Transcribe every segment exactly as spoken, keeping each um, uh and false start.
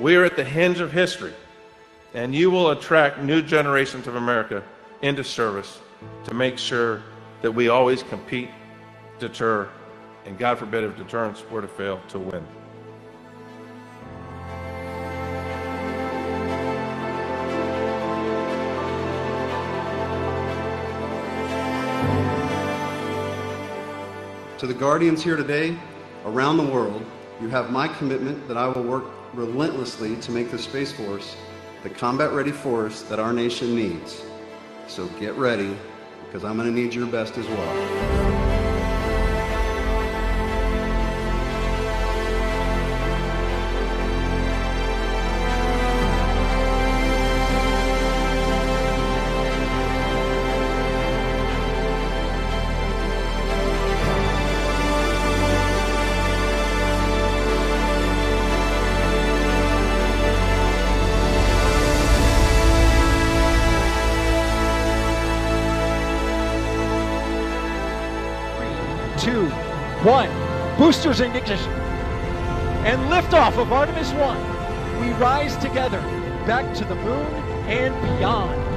We are at the hinge of history, and you will attract new generations of America into service to make sure that we always compete, deter, and God forbid if deterrence were to fail, to win. To the Guardians here today, around the world, you have my commitment that I will work relentlessly to make the Space Force the combat-ready force that our nation needs. So get ready, because I'm going to need your best as well. Two, one, boosters in ignition, and liftoff of Artemis one. We rise together, back to the moon and beyond.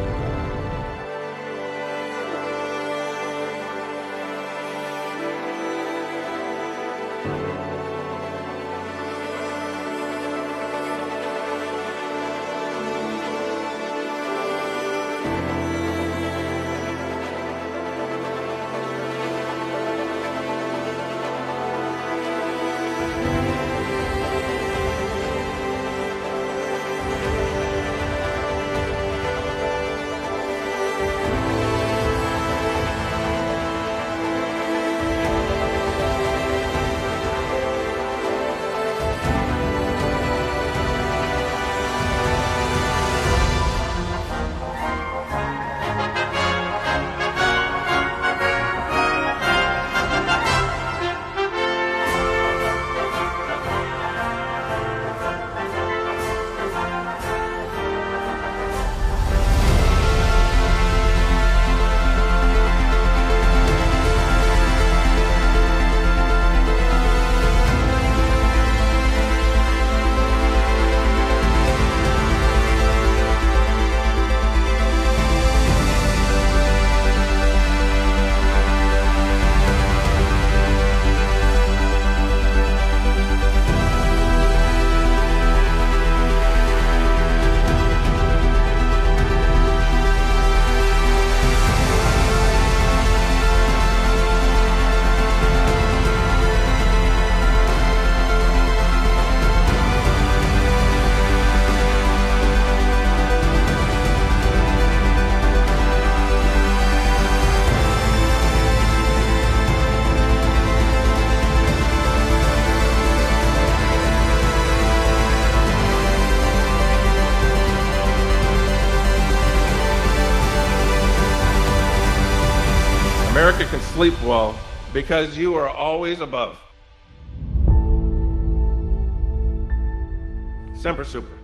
America can sleep well because you are always above. Semper super.